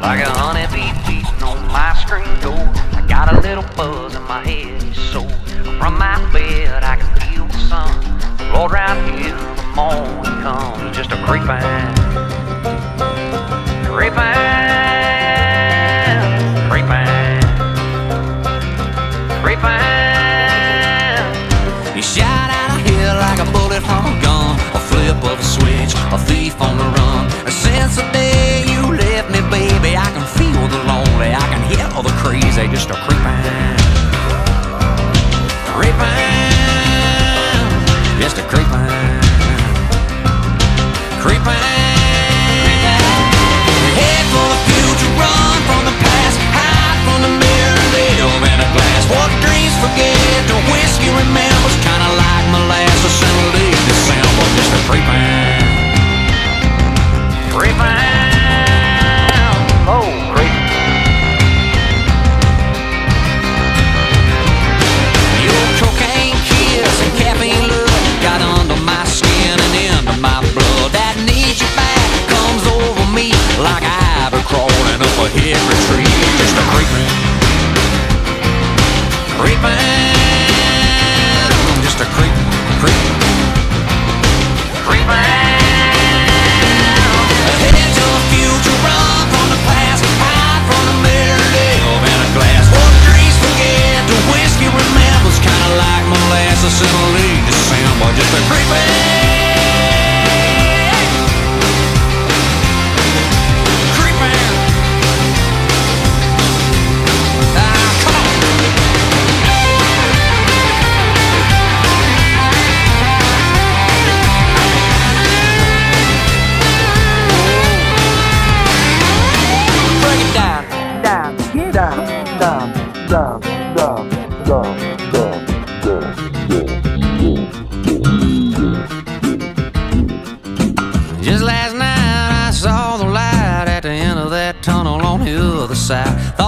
Like a honeybee beating on my screen door, I got a little buzz in my head, so from my bed I can feel the sun. Lord, right here the morning comes, just a creepin'. You shot out of here like a bullet from a gun, a flip of a switch, a thief on the run. And since the day you left me, baby, I can feel the lonely, I can hear all the crazy, just a creepin', creepin', just a creepin', creepin'. Head for the future, run from the past, hide from the mirror, live in a glass. What dreams forget, the whiskey remembers, kinda like molasses in late December, just a creepin', creepin'. Oh, great. Your cocaine kiss and caffeine love got under my skin and into my blood. That needs you back comes over me like ivy crawling up a hickory tree. Just a creepin', creepin', just a creepin', creepin', creepin'. Molasses in late December, just a creepin', creepin'. Come on. Break it down, down, down, down, down, down, down. Just last night I saw the light at the end of that tunnel on the other side.